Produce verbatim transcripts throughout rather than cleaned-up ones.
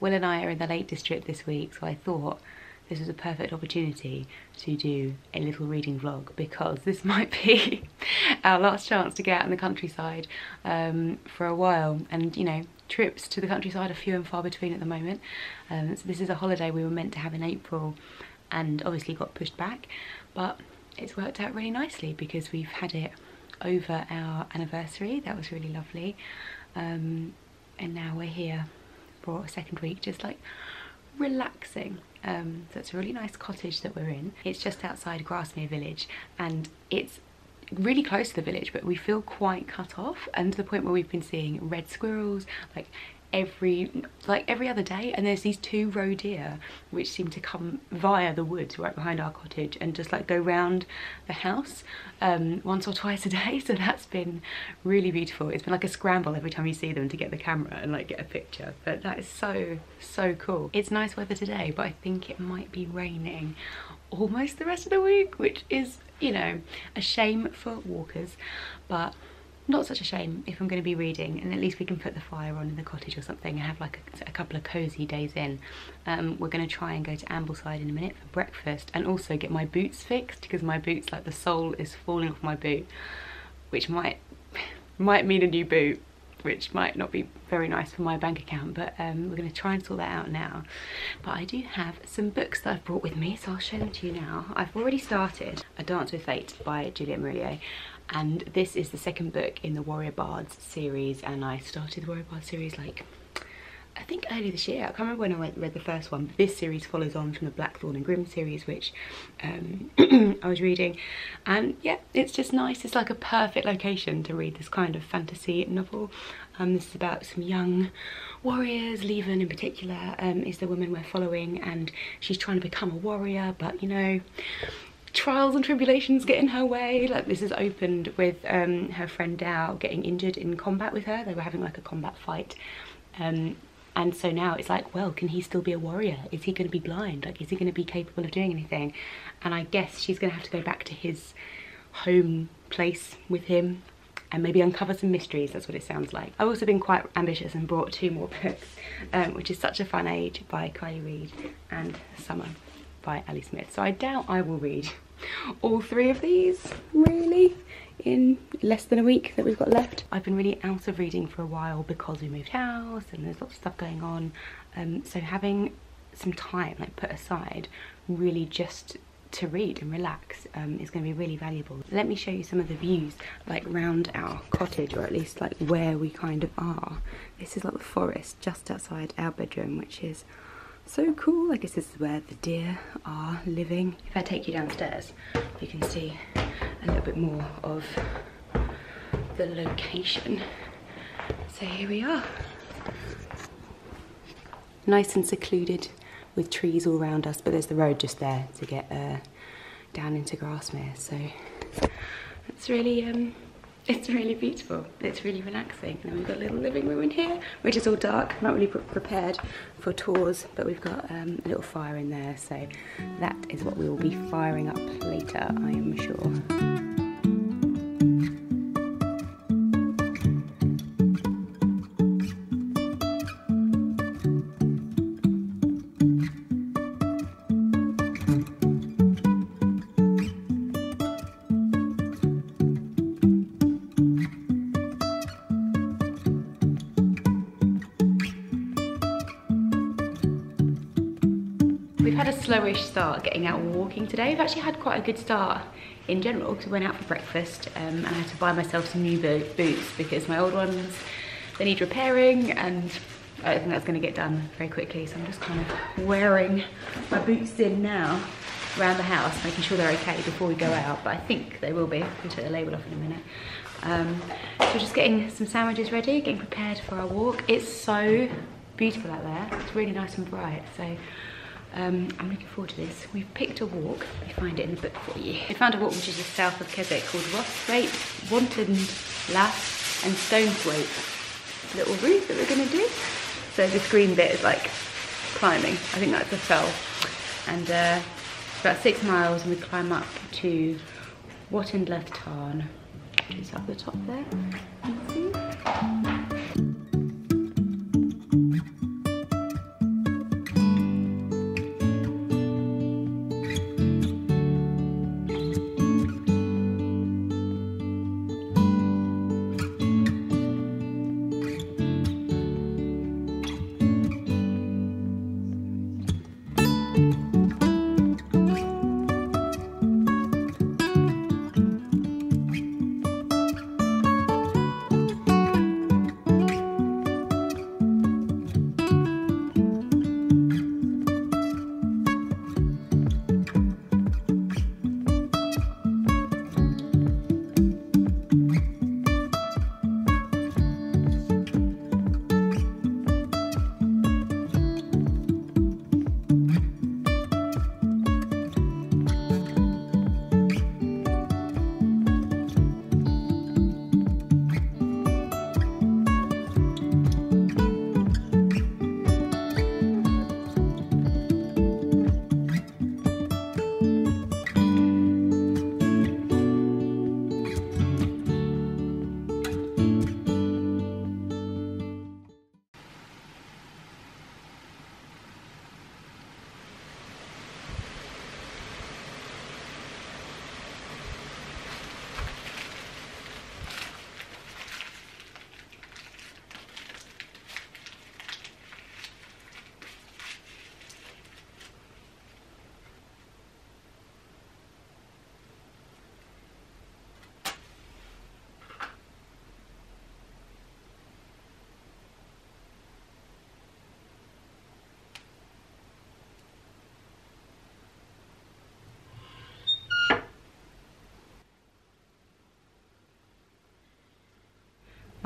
Will and I are in the Lake District this week, so I thought this was a perfect opportunity to do a little reading vlog, because this might be our last chance to get out in the countryside um, for a while. And you know, trips to the countryside are few and far between at the moment. Um, so this is a holiday we were meant to have in April and obviously got pushed back, but it's worked out really nicely because we've had it over our anniversary. That was really lovely. Um, and now we're here for a second week, just like relaxing. Um, so it's a really nice cottage that we're in. It's just outside Grasmere village, and it's really close to the village, but we feel quite cut off, and to the point where we've been seeing red squirrels like every like every other day, and there's these two roe deer which seem to come via the woods right behind our cottage and just like go round the house um once or twice a day. So that's been really beautiful. It's been like a scramble every time you see them to get the camera and like get a picture, but that is so so cool. It's nice weather today, but I think it might be raining almost the rest of the week, which is, you know, a shame for walkers, but not such a shame if I'm going to be reading, and at least we can put the fire on in the cottage or something and have like a, a couple of cosy days in. Um, we're going to try and go to Ambleside in a minute for breakfast, and also get my boots fixed, because my boots, like the sole is falling off my boot, which might might mean a new boot, which might not be very nice for my bank account, but um, we're going to try and sort that out now. But I do have some books that I've brought with me, so I'll show them to you now. I've already started A Dance With Fate by Juliet Marillier, and this is the second book in the Warrior Bards series, and I started the Warrior Bards series like, I think earlier this year. I can't remember when I went, read the first one, but this series follows on from the Blackthorn and Grimm series, which um, I was reading, and yeah, it's just nice. It's like a perfect location to read this kind of fantasy novel. Um, this is about some young warriors. Liobhan in particular um, is the woman we're following, and she's trying to become a warrior, but you know, trials and tribulations get in her way. Like, this is opened with um, her friend Dau getting injured in combat with her. They were having like a combat fight. Um, And so now it's like, well, can he still be a warrior? Is he going to be blind? Like, is he going to be capable of doing anything? And I guess she's going to have to go back to his home place with him and maybe uncover some mysteries. That's what it sounds like. I've also been quite ambitious and brought two more books, um, which is Such a Fun Age by Kiley Reid and Summer by Ali Smith. So I doubt I will read all three of these, really, in less than a week that we've got left. I've been really out of reading for a while because we moved house and there's lots of stuff going on, um, so having some time like put aside really just to read and relax um, is going to be really valuable. Let me show you some of the views like round our cottage, or at least like where we kind of are. This is like the forest just outside our bedroom, which is so cool. I guess this is where the deer are living. If I take you downstairs, you can see a little bit more of the location. So here we are. Nice and secluded with trees all around us, but there's the road just there to get uh, down into Grasmere. So it's really, um, it's really beautiful. It's really relaxing. And then we've got a little living room in here, which is all dark. Not really pre prepared for tours, but we've got um, a little fire in there. So that is what we will be firing up later, I am sure. Slowish start getting out walking today. I've actually had quite a good start in general, because I went out for breakfast um, and I had to buy myself some new bo boots because my old ones, they need repairing, and I don't think that's going to get done very quickly. So I'm just kind of wearing my boots in now around the house, making sure they're okay before we go out, but I think they will be. We'll take the label off in a minute. Um, so we're just getting some sandwiches ready, getting prepared for our walk. It's so beautiful out there. It's really nice and bright. So Um, I'm looking forward to this. We've picked a walk. We find it in the book for you. We found a walk which is just south of Keswick called Rosthwaite, Watendlath, and Stonethwaite. Little route that we're going to do. So this green bit is like climbing. I think that's a fell. And uh, it's about six miles, and we climb up to Watendlath Tarn, which is up the top there. You see?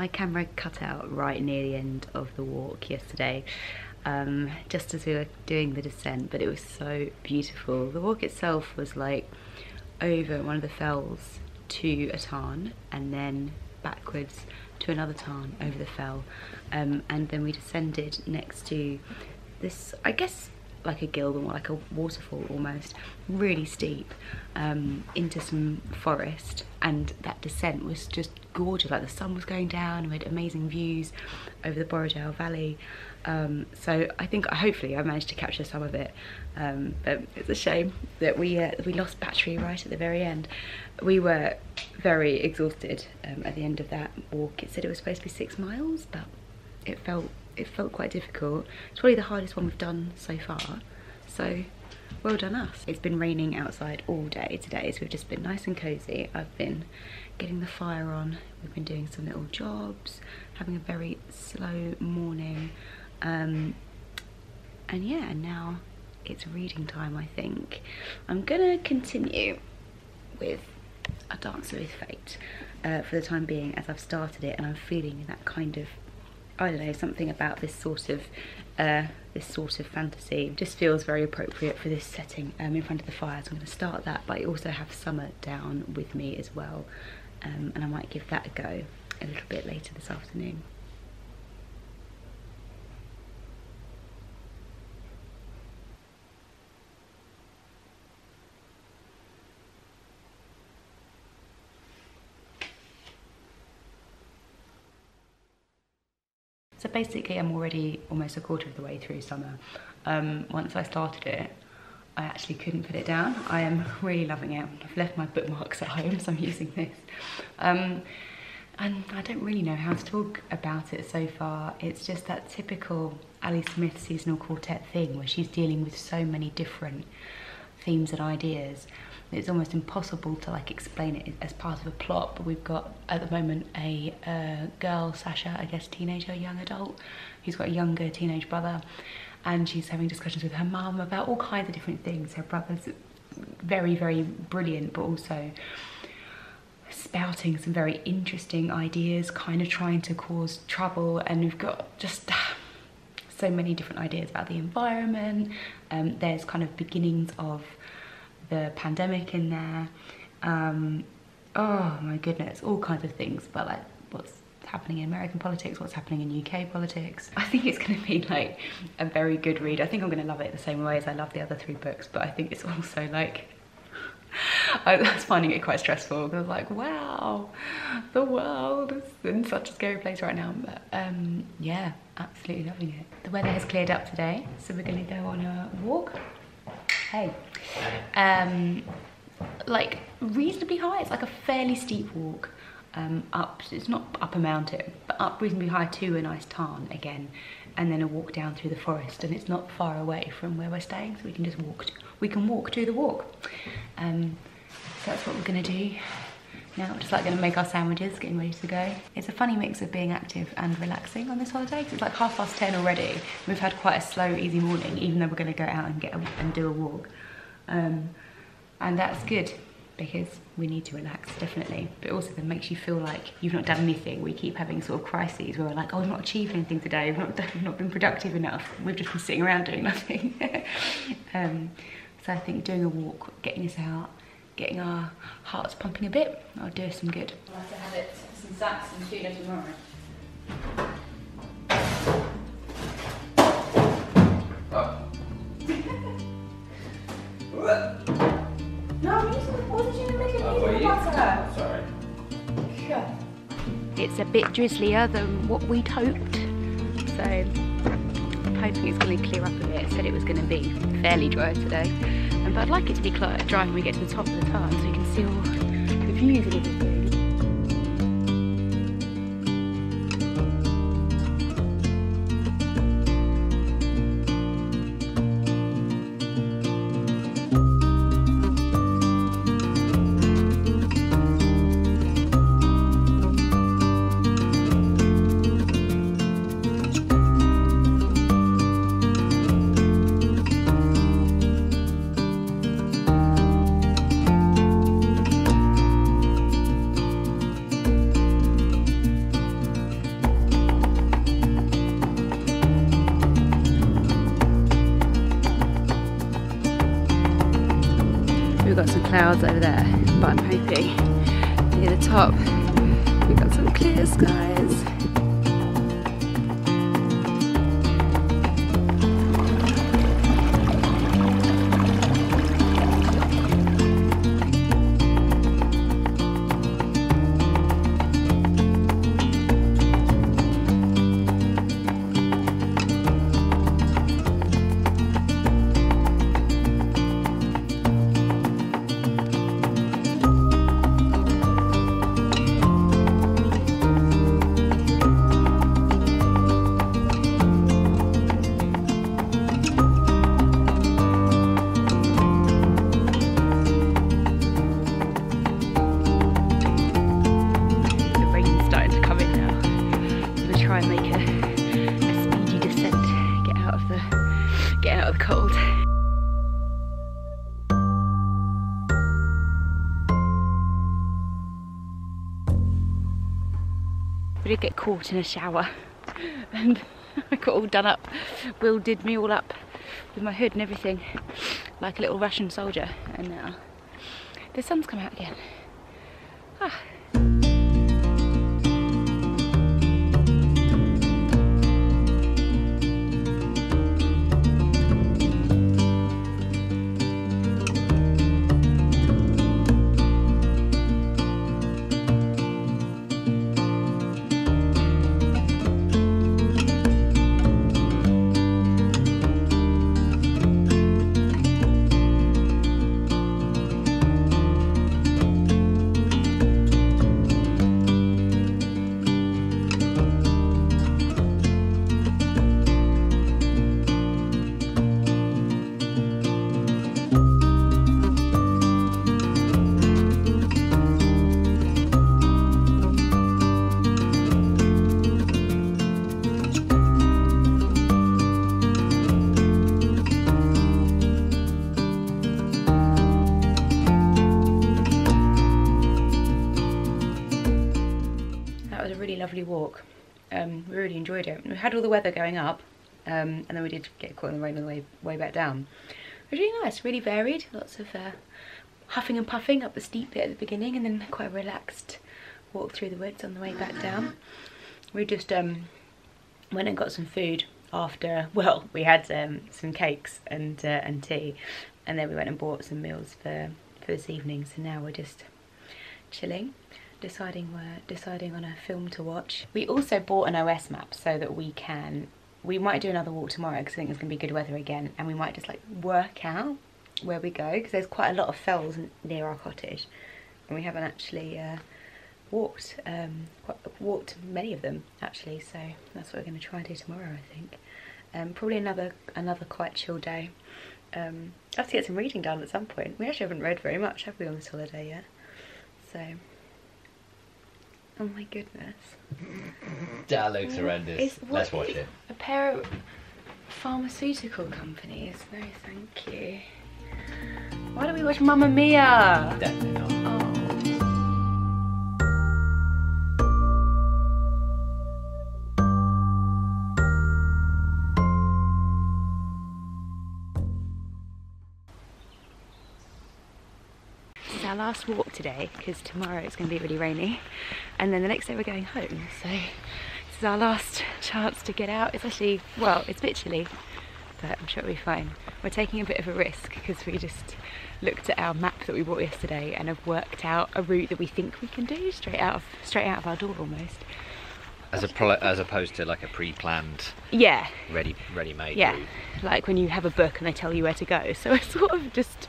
my camera cut out right near the end of the walk yesterday, um, just as we were doing the descent, but it was so beautiful. The walk itself was like over one of the fells to a tarn and then backwards to another tarn over the fell, um, and then we descended next to this, I guess, like a gill or like a waterfall almost, really steep, um, into some forest, and that descent was just gorgeous. Like the sun was going down, we had amazing views over the Borodale Valley, um, so I think hopefully I managed to capture some of it, um, but it's a shame that we uh, we lost battery right at the very end. We were very exhausted um, at the end of that walk. It said it was supposed to be six miles, but it felt It felt quite difficult. It's probably the hardest one we've done so far, so well done us. It's been raining outside all day today, so we've just been nice and cozy. I've been getting the fire on, we've been doing some little jobs, having a very slow morning, um, and yeah, and now it's reading time, I think. I'm gonna continue with A Dance With Fate uh, for the time being, as I've started it, and I'm feeling that kind of, I don't know, something about this sort of uh, this sort of fantasy just feels very appropriate for this setting, um, in front of the fire. So I'm going to start that, but I also have Summer down with me as well, um, and I might give that a go a little bit later this afternoon. So basically I'm already almost a quarter of the way through Summer. Um, once I started it, I actually couldn't put it down. I am really loving it. I've left my bookmarks at home, so I'm using this. Um, and I don't really know how to talk about it so far. It's just that typical Ali Smith seasonal quartet thing where she's dealing with so many different themes and ideas. It's almost impossible to like explain it as part of a plot, but we've got at the moment a uh, girl, Sasha, I guess teenager, young adult, who's got a younger teenage brother, and she's having discussions with her mum about all kinds of different things. Her brother's very, very brilliant, but also spouting some very interesting ideas, kind of trying to cause trouble, and we've got just so many different ideas about the environment. Um, there's kind of beginnings of the pandemic in there, um, oh my goodness, all kinds of things, but like what's happening in American politics, what's happening in U K politics. I think it's going to be like a very good read. I think I'm going to love it the same way as I love the other three books, but I think it's also like, I was finding it quite stressful because I was like, wow, the world is in such a scary place right now, but um, yeah, absolutely loving it. The weather has cleared up today, so we're going to go on a walk. Hey, um, like reasonably high, it's like a fairly steep walk um, up, it's not up a mountain, but up reasonably high to a nice tarn again, and then a walk down through the forest, and it's not far away from where we're staying, so we can just walk, to, we can walk to the walk. Um, so that's what we're gonna do. Now I'm just like gonna make our sandwiches, getting ready to go. It's a funny mix of being active and relaxing on this holiday, because it's like half past ten already. We've had quite a slow, easy morning, even though we're gonna go out and get a, and do a walk. Um, and that's good, because we need to relax, definitely. But also it makes you feel like you've not done anything. We keep having sort of crises where we're like, oh, we've not achieved anything today. We've not, done, we've not been productive enough. We've just been sitting around doing nothing. um, so I think doing a walk, getting us out, getting our hearts pumping a bit, I'll do us some good. I'll have to have it, some zaps and tuna tomorrow. No, I'm using the water tuna making the butter. Sorry. Sure. It's a bit drizzlier than what we'd hoped, so I'm hoping it's going to clear up a bit. It said it was going to be fairly dry today. But I'd like it to be quite dry when we get to the top of the tarn, so you can see all the views and everything. got some clouds over there, but I'm hoping near the top we've got some clear skies. I did get caught in a shower and I got all done up. Will did me all up with my hood and everything like a little Russian soldier, and now the sun's come out again. Ah. Lovely walk. Um, we really enjoyed it. We had all the weather going up, um, and then we did get caught in the rain on the way, way back down. It was really nice, really varied. Lots of uh, huffing and puffing up the steep bit at the beginning, and then quite a relaxed walk through the woods on the way back down. We just um, went and got some food after. Well, we had um, some cakes and uh, and tea, and then we went and bought some meals for for this evening. So now we're just chilling. Deciding we're deciding on a film to watch. We also bought an O S map so that we can. We might do another walk tomorrow because I think it's gonna be good weather again, and we might just like work out where we go because there's quite a lot of fells near our cottage, and we haven't actually uh, walked um, quite, walked many of them actually. So that's what we're gonna try and do tomorrow, I think. Um, probably another another quite chill day. Um, I have to get some reading done at some point. We actually haven't read very much, have we, on this holiday yet? So. Oh my goodness. That looks horrendous. What, Let's watch it. A pair of pharmaceutical companies. No, thank you. Why don't we watch Mamma Mia? Definitely not. Oh. Our last walk today because tomorrow it's going to be really rainy, and then the next day we're going home, so this is our last chance to get out. It's actually, well, it's a bit chilly, but I'm sure it'll be fine. We're taking a bit of a risk because we just looked at our map that we bought yesterday and have worked out a route that we think we can do straight out of straight out of our door almost, as a pro as opposed to like a pre-planned, yeah, ready ready-made, yeah, route. Like when you have a book and they tell you where to go. So it's sort of just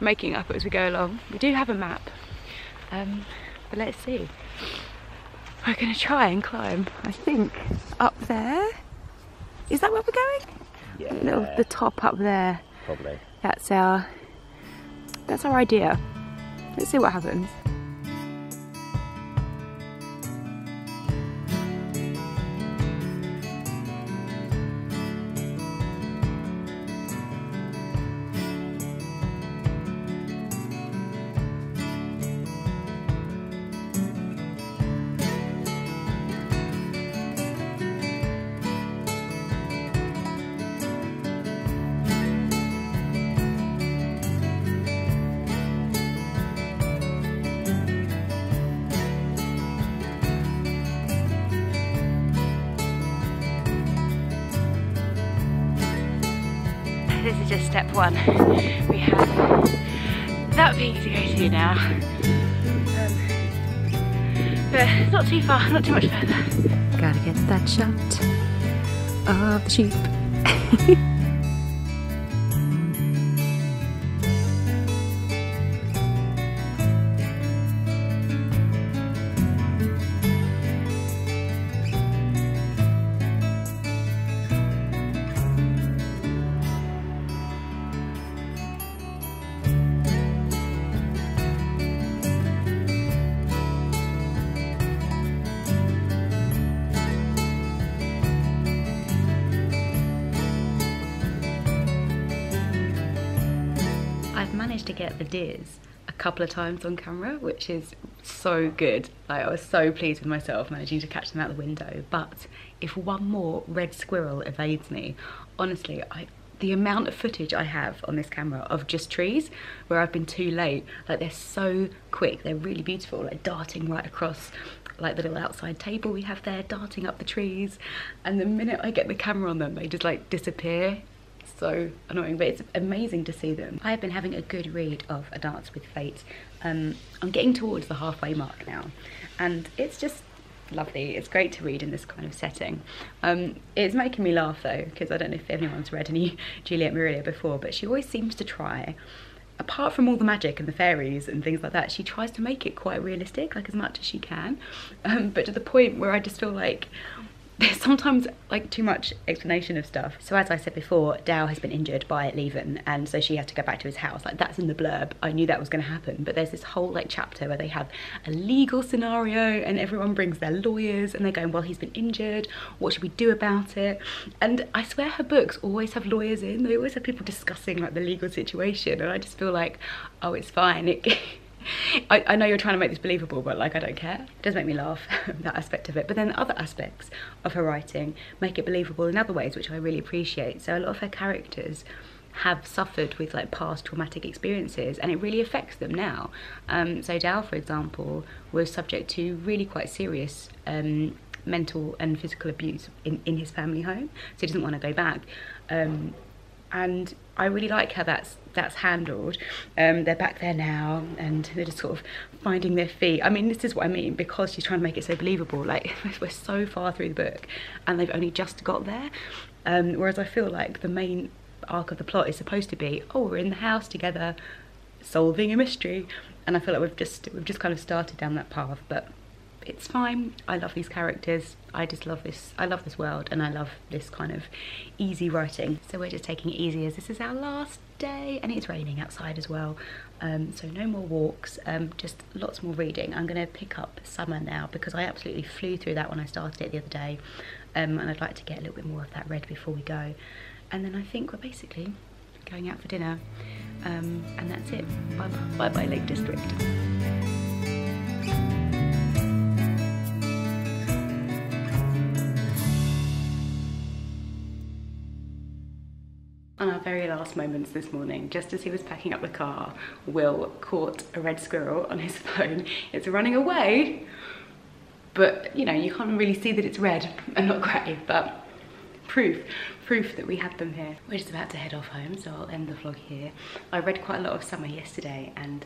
making up as we go along. We do have a map, um, but let's see. We're going to try and climb, I think, up there. Is that where we're going? Yeah. A little, the top up there. Probably. That's our, that's our idea. Let's see what happens. this is just step one. We have that peak to go to now. Um, but not too far, not too much further. Gotta get that shot of the sheep. To get the deers a couple of times on camera, which is so good. Like, I was so pleased with myself managing to catch them out the window, but if one more red squirrel evades me, honestly, I the amount of footage I have on this camera of just trees where I've been too late, like they're so quick, they're really beautiful, like darting right across, like the little outside table we have there, darting up the trees, and the minute I get the camera on them they just like disappear. So annoying, but it's amazing to see them. I have been having a good read of A Dance With Fate. Um, I'm getting towards the halfway mark now, and it's just lovely. It's great to read in this kind of setting. Um, it's making me laugh though, because I don't know if anyone's read any Juliet Marillier before, but she always seems to try, apart from all the magic and the fairies and things like that, she tries to make it quite realistic, like as much as she can, um, but to the point where I just feel like there's sometimes like too much explanation of stuff. So as I said before, Dau has been injured by Liobhan, and so she had to go back to his house. Like, that's in the blurb. I knew that was going to happen, but there's this whole like chapter where they have a legal scenario and everyone brings their lawyers and they're going, well, he's been injured, what should we do about it? And I swear her books always have lawyers in. They always have people discussing like the legal situation, and I just feel like, oh, it's fine. It I, I know you're trying to make this believable, but like, I don't care. It does make me laugh, that aspect of it. But then other aspects of her writing make it believable in other ways, which I really appreciate. So a lot of her characters have suffered with like past traumatic experiences, and it really affects them now. Um, so Dau, for example, was subject to really quite serious um, mental and physical abuse in, in his family home. So he doesn't want to go back. Um, and I really like how that's that's handled. Um, they're back there now and they're just sort of finding their feet. I mean, this is what I mean, because she's trying to make it so believable. Like, we're so far through the book and they've only just got there. Um, whereas I feel like the main arc of the plot is supposed to be, oh, we're in the house together solving a mystery. And I feel like we've just we've just kind of started down that path, but it's fine. I love these characters. I just love this. I love this world, and I love this kind of easy writing. So we're just taking it easy, as this is our last day and it's raining outside as well. Um, so no more walks, um, just lots more reading. I'm gonna pick up Summer now, because I absolutely flew through that when I started it the other day. Um, and I'd like to get a little bit more of that read before we go. And then I think we're basically going out for dinner. Um, and that's it. Bye bye, bye, bye Lake District. On our very last moments this morning, just as he was packing up the car, Will caught a red squirrel on his phone. It's running away, but you know, you can't really see that it's red and not grey, but proof, proof that we had them here. We're just about to head off home, so I'll end the vlog here. I read quite a lot of Summer yesterday, and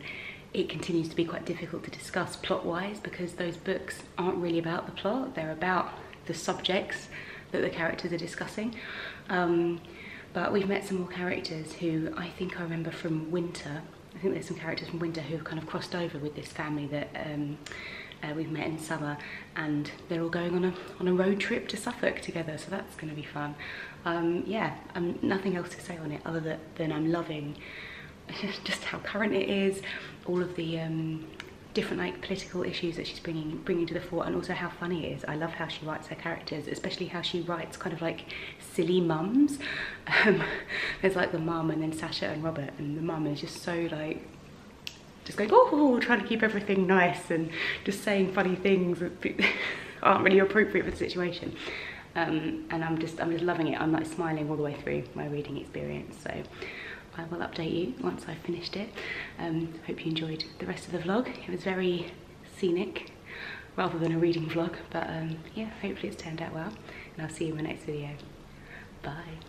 it continues to be quite difficult to discuss plot-wise, because those books aren't really about the plot, they're about the subjects that the characters are discussing. Um, But we've met some more characters who I think I remember from Winter. I think there's some characters from Winter who have kind of crossed over with this family that um, uh, we've met in Summer, and they're all going on a, on a road trip to Suffolk together, so that's going to be fun. Um, yeah, um, nothing else to say on it other than I'm loving just how current it is, all of the um, different like political issues that she's bringing bringing to the fore, and also how funny it is. I love how she writes her characters, especially how she writes kind of like silly mums. Um, there's like the mum, and then Sasha and Robert, and the mum is just so like, just going, oh, trying to keep everything nice and just saying funny things that aren't really appropriate for the situation. Um, and I'm just, I'm just loving it. I'm like smiling all the way through my reading experience. So I will update you once I've finished it. Um, hope you enjoyed the rest of the vlog. It was very scenic rather than a reading vlog, but um, yeah, hopefully it's turned out well, and I'll see you in my next video. Bye.